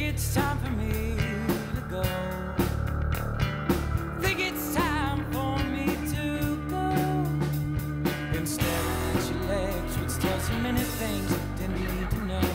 It's time for me to go. Think it's time for me to go. Been staring at your legs, which tells so many things I didn't need to know.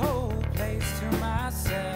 Whole place to myself.